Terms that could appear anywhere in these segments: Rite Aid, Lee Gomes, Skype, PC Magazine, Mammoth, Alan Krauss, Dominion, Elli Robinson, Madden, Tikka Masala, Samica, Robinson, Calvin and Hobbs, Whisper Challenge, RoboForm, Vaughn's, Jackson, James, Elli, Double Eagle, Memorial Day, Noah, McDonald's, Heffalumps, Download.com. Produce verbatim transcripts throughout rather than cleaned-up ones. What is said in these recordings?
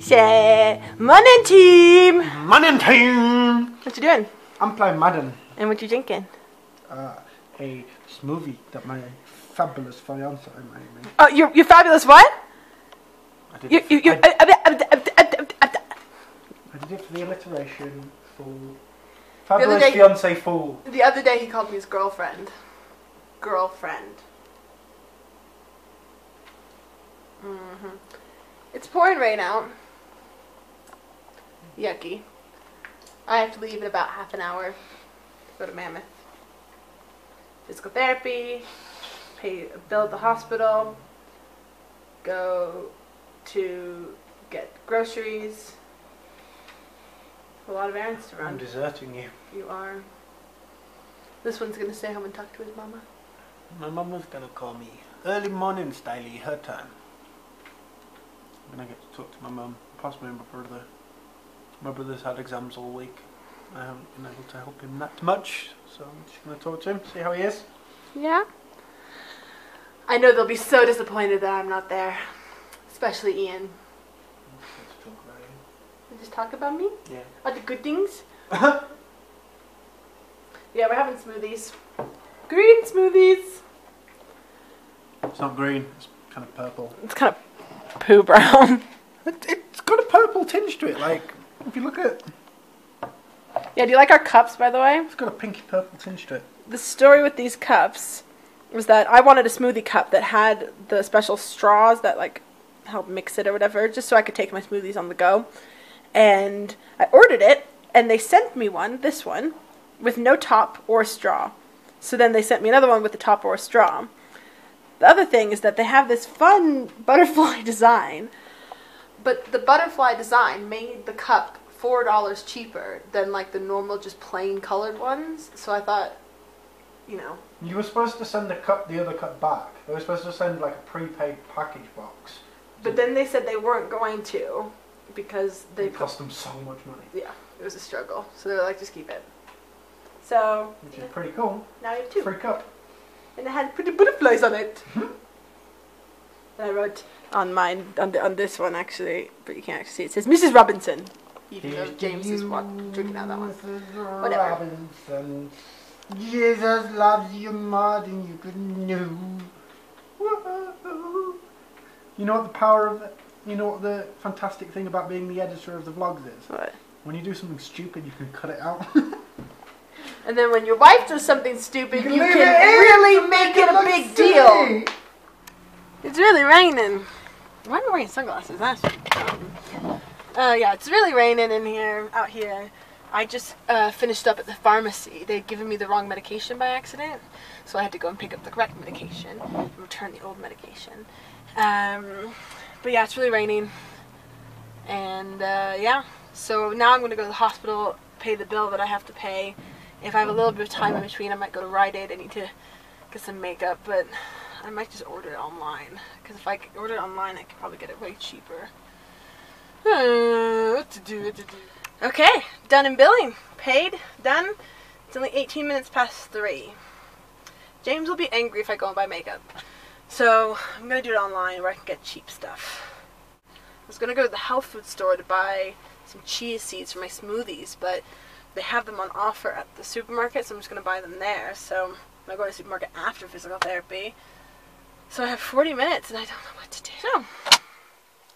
Say, morning team! Morning team! What you doing? I'm playing Madden. And what you drinking? Uh, a smoothie that my fabulous fiancé made me. Oh, your, your fabulous what? I did, you, you, you, I, I did it for the alliteration, fool. Fabulous fiancé fool. The other day he called me his girlfriend. Girlfriend. Mm-hmm. It's pouring rain out. Yucky. I have to leave in about half an hour to go to Mammoth. Physical therapy, pay a bill at the hospital, go to get groceries. A lot of errands to run. I'm deserting you. You are. This one's going to stay home and talk to his mama. My mama's going to call me. Early morning, Stiley, her time. And I get to talk to my mum, possibly my brother. My brother's had exams all week. I haven't been able to help him that much, so I'm just going to talk to him, see how he is. Yeah. I know they'll be so disappointed that I'm not there, especially Ian. I'm just going to talk about Ian. You just talk about me? Yeah. Are the good things? Yeah, we're having smoothies. Green smoothies! It's not green, it's kind of purple. It's kind of poo brown. It, it's got a purple tinge to it, like, if you look at... Yeah, do you like our cups, by the way? It's got a pinky purple tinge to it. The story with these cups was that I wanted a smoothie cup that had the special straws that, like, help mix it or whatever, just so I could take my smoothies on the go. And I ordered it, and they sent me one, this one, with no top or straw. So then they sent me another one with a top or a straw. The other thing is that they have this fun butterfly design. But the butterfly design made the cup four dollars cheaper than like the normal just plain colored ones. So I thought, you know. You were supposed to send the cup, the other cup back. They were supposed to send like a prepaid package box. But then they said they weren't going to because they... It cost them so much money. Yeah, it was a struggle. So they were like, just keep it. So... Which is pretty cool. Now you have two. Free cup. And it had pretty butterflies on it. Mm-hmm. And I wrote on mine, on, the, on this one actually, but you can't actually see it. It says Missus Robinson. Even though James is drinking out that one. Missus Whatever. Robinson, Jesus loves you more than you could know. Whoa. You know what the power of, the, you know what the fantastic thing about being the editor of the vlogs is? What? When you do something stupid, you can cut it out. And then when your wife does something stupid, you, you can really make it a big deal. It's really raining. Why am I wearing sunglasses? That's um, uh, yeah, it's really raining in here, out here. I just uh, finished up at the pharmacy. They'd given me the wrong medication by accident, so I had to go and pick up the correct medication and return the old medication. Um, but yeah, it's really raining. And uh, yeah, so now I'm going to go to the hospital, pay the bill that I have to pay. If I have a little bit of time in between, I might go to Rite Aid. I need to get some makeup, but I might just order it online. Because if I order it online, I could probably get it way cheaper. Uh, what to do, what to do. Okay, done in billing. Paid, done. It's only eighteen minutes past three. James will be angry if I go and buy makeup. So I'm going to do it online where I can get cheap stuff. I was going to go to the health food store to buy some chia seeds for my smoothies, but... They have them on offer at the supermarket, so I'm just going to buy them there. So I'm going to go to the supermarket after physical therapy. So I have forty minutes and I don't know what to do. So,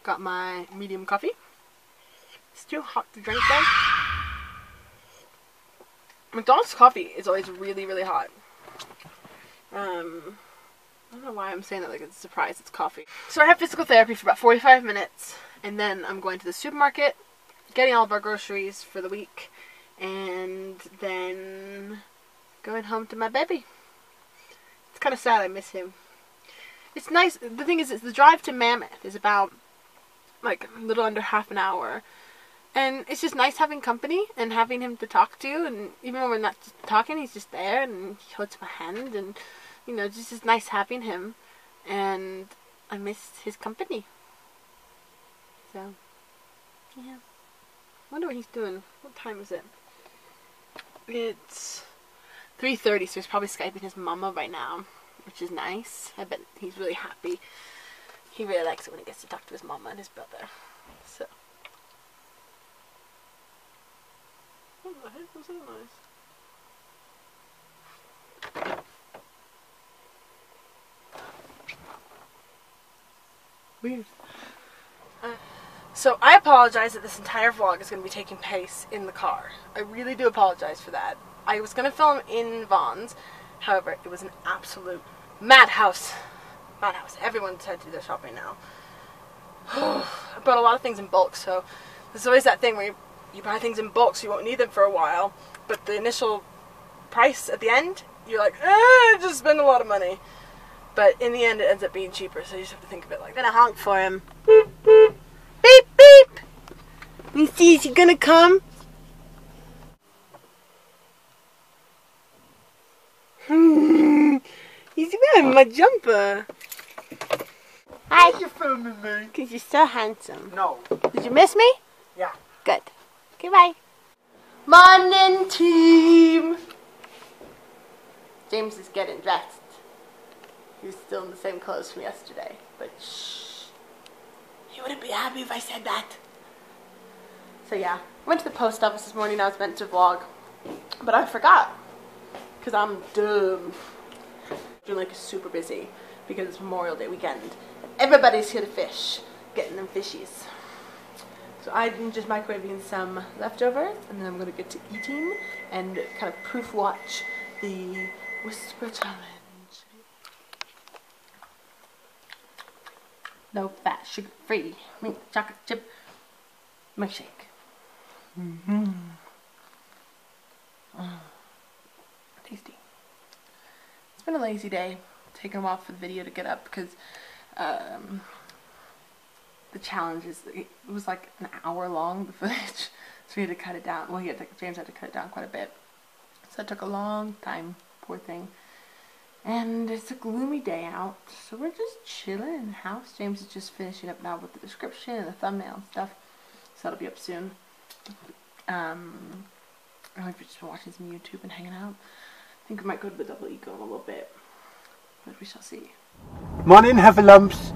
got my medium coffee. It's too hot to drink though. McDonald's coffee is always really, really hot. Um, I don't know why I'm saying that like it's a surprise, it's coffee. So I have physical therapy for about forty-five minutes and then I'm going to the supermarket, getting all of our groceries for the week. And then going home to my baby. It's kind of sad, I miss him. It's nice, the thing is, it's the drive to Mammoth is about like a little under half an hour. And it's just nice having company and having him to talk to. And even when we're not talking, he's just there and he holds my hand. And, you know, just it's nice having him. And I miss his company. So, yeah. I wonder what he's doing. What time is it? It's three thirty, so he's probably Skyping his mama right now, which is nice. I bet he's really happy. He really likes it when he gets to talk to his mama and his brother. So, the heck was that noise? Weird. Uh, so I apologize that this entire vlog is going to be taking place in the car. I really do apologize for that. I was going to film in Vaughn's, however, it was an absolute madhouse. Madhouse. Everyone decided to do their shopping now. I bought a lot of things in bulk, so there's always that thing where you, you buy things in bulk so you won't need them for a while, but the initial price at the end, you're like, eh, I just spent a lot of money. But in the end, it ends up being cheaper, so you just have to think of it like that. I'm gonna honk for him. Beep, beep. Beep, beep. Let me see, is he gonna come? He's wearing my jumper. Why are you filming me? Because you're so handsome. No. Did you miss me? Yeah. Good. Goodbye. Morning, team. James is getting dressed. He was still in the same clothes from yesterday, but shh, he wouldn't be happy if I said that. So yeah, I went to the post office this morning. I was meant to vlog, but I forgot, because I'm dumb. Doing like super busy, because it's Memorial Day weekend. Everybody's here to fish, getting them fishies. So I'm just microwaving some leftovers, and then I'm going to get to eating and kind of proof watch the Whisper Challenge. No fat, sugar free, mint chocolate chip milkshake. Mm-hmm. Mm. Tasty. It's been a lazy day. Taking a while for the video to get up because um, the challenge is, it was like an hour long, the footage. So we had to cut it down. Well, he had to, James had to cut it down quite a bit. So it took a long time, poor thing. And it's a gloomy day out, so we're just chilling in the house. James is just finishing up now with the description and the thumbnail and stuff, so that'll be up soon. Um, I've just been watching some YouTube and hanging out. I think we might go to the Double Eagle in a little bit, but we shall see. Morning, Heffalumps.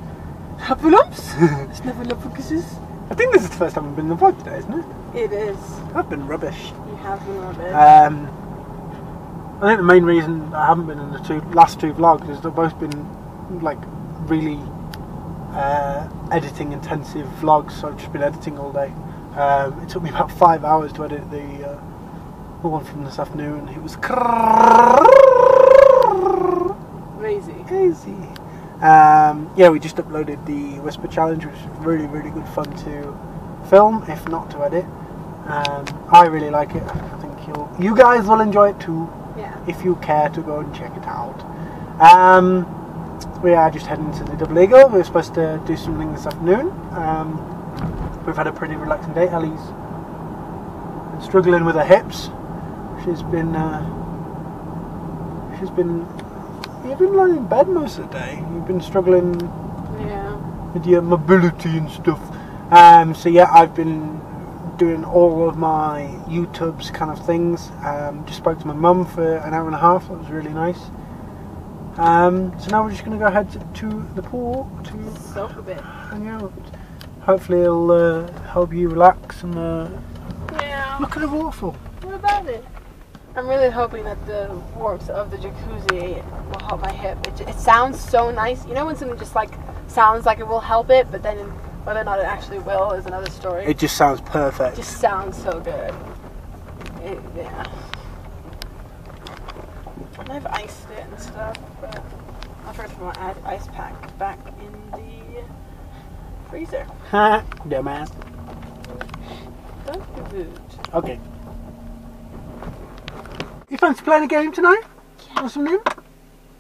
Heffalumps? It's never love for kisses. I think this is the first time I've been in the vlog today, isn't it? It is. I've been rubbish. You have been rubbish. Um. I think the main reason I haven't been in the two, last two vlogs is they've both been like really uh, editing intensive vlogs, so I've just been editing all day. Um, it took me about five hours to edit the uh, one from this afternoon. It was crazy. Crazy. Um, yeah, we just uploaded the Whisper Challenge, which was really, really good fun to film, if not to edit. Um, I really like it. I think you'll, you guys will enjoy it too. Yeah. If you care to go and check it out. Um, we are just heading to the Double Eagle. We were supposed to do something this afternoon. Um, we've had a pretty relaxing day. Elli's struggling with her hips. She's been, uh, she's been, you've been lying in bed most of the day. You've been struggling yeah. with your mobility and stuff. Um, so yeah, I've been doing all of my YouTube's kind of things. Um, just spoke to my mum for an hour and a half. That was really nice. Um, so now we're just going to go ahead to the pool to soak a bit. Hang out. Hopefully it'll uh, help you relax and uh, yeah. Look at the waterfall. What about it? I'm really hoping that the warmth of the jacuzzi will help my hip. It, it sounds so nice. You know when something just like sounds like it will help it, but then in whether or not it actually will is another story. It just sounds perfect. It just sounds so good. It, yeah. And I've iced it and stuff, but I forgot to put my ice pack back in the freezer. Ha! Dumbass. Don't be rude. Okay. You fancy playing a game tonight? Yeah. Or something? Uh,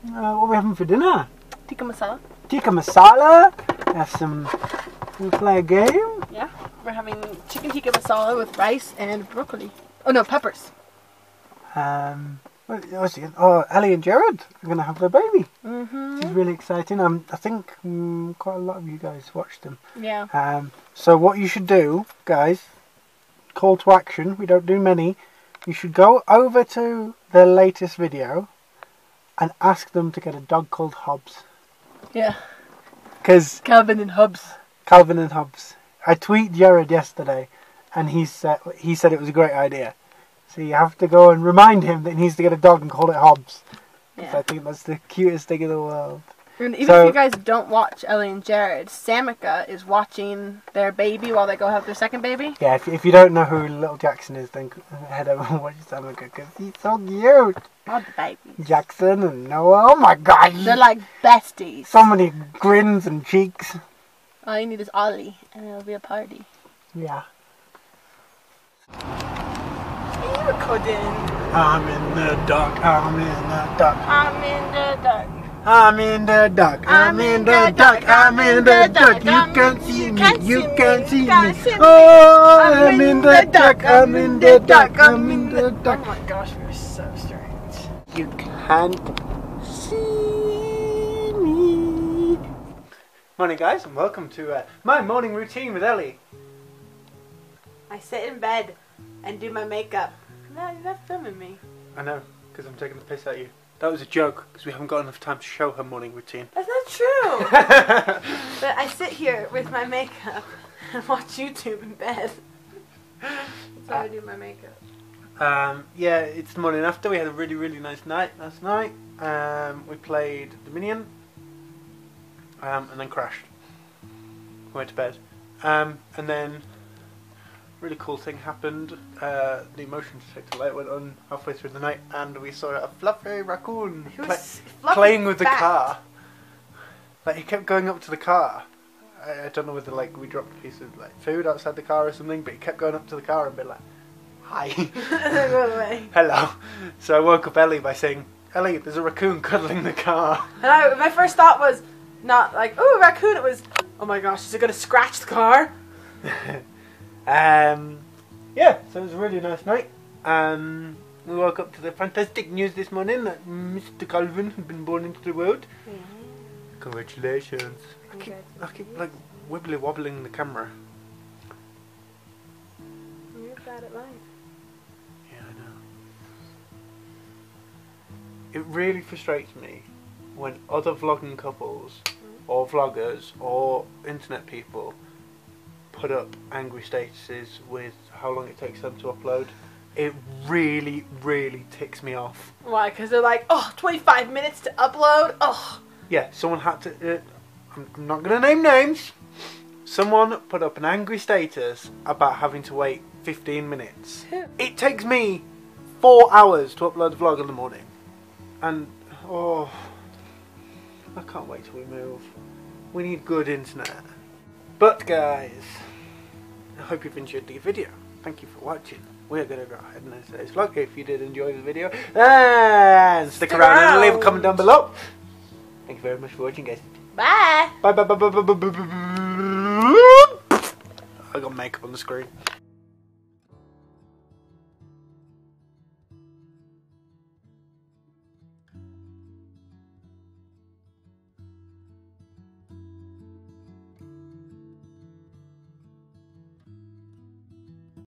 what are we having for dinner? Tikka Masala. Tikka Masala. Have some... Can we play a game? Yeah, we're having chicken tikka masala with rice and broccoli. Oh no, peppers. Um, what, what's it? Oh, Elli and Jared are going to have their baby. Mm-hmm. It's really exciting. Um, I think um, quite a lot of you guys watched them. Yeah. Um, so what you should do, guys, call to action. We don't do many. You should go over to their latest video and ask them to get a dog called Hobbs. Yeah. Because Calvin and Hobbs. Calvin and Hobbs. I tweeted Jared yesterday, and he said he said it was a great idea. So you have to go and remind him that he needs to get a dog and call it Hobbs. Because yeah. I think that's the cutest thing in the world. And even so, if you guys don't watch Ellie and Jared, Samica is watching their baby while they go have their second baby. Yeah, if, if you don't know who little Jackson is, then head over and watch Samica because he's so cute. Oh, the babies. Jackson and Noah, oh my god. They're like besties. So many grins and cheeks. All you need is Ollie, and it'll be a party. Yeah. Are you recording? I'm in the dark, I'm in the dark. I'm in the dark. I'm in the dark, I'm in the dark, I'm in the dark, you can't see me, you can't see me. Oh, I'm in the dark, I'm in the dark, I'm in the dark. Oh my gosh, we're so strange. You can't see me. Morning guys, and welcome to uh, my morning routine with Ellie. I sit in bed and do my makeup. No, you're not filming me. I know, because I'm taking the piss out of you. That was a joke, because we haven't got enough time to show her morning routine. That's not true! But I sit here with my makeup and watch YouTube in bed. That's how uh, I do my makeup. Um, yeah, it's the morning after. We had a really, really nice night last night. Um, we played Dominion. Um, and then crashed. We went to bed. Um, and then... really cool thing happened. Uh, the motion detector light went on halfway through the night, and we saw a fluffy raccoon pla fluffy playing with fat. the car. Like he kept going up to the car. I, I don't know whether like we dropped a piece of like food outside the car or something, but he kept going up to the car and being like, "Hi, hello." So I woke up Ellie by saying, "Ellie, there's a raccoon cuddling the car." And I, my first thought was not like, "Oh, raccoon." It was, "Oh my gosh, is it gonna scratch the car?" Um, yeah, so it was a really nice night. Um, we woke up to the fantastic news this morning that Mister Calvin had been born into the world. Yeah. Congratulations. I keep, I keep like wibbly wobbling the camera. You're bad at life. Yeah, I know. It really frustrates me when other vlogging couples, mm-hmm. or vloggers, or internet people put up angry statuses with how long it takes them to upload. It really, really ticks me off. Why? Because they're like, oh, twenty-five minutes to upload? Oh. Yeah, someone had to... Uh, I'm not going to name names. Someone put up an angry status about having to wait fifteen minutes. It takes me four hours to upload a vlog in the morning. And, oh... I can't wait till we move. We need good internet. But guys, I hope you've enjoyed the video. Thank you for watching. We're going to go ahead and end today's vlog. If you did enjoy the video, and stick, stick around, around and leave a comment down below. Thank you very much for watching, guys. Bye. Bye bye bye bye bye bye bye. I got makeup on the screen.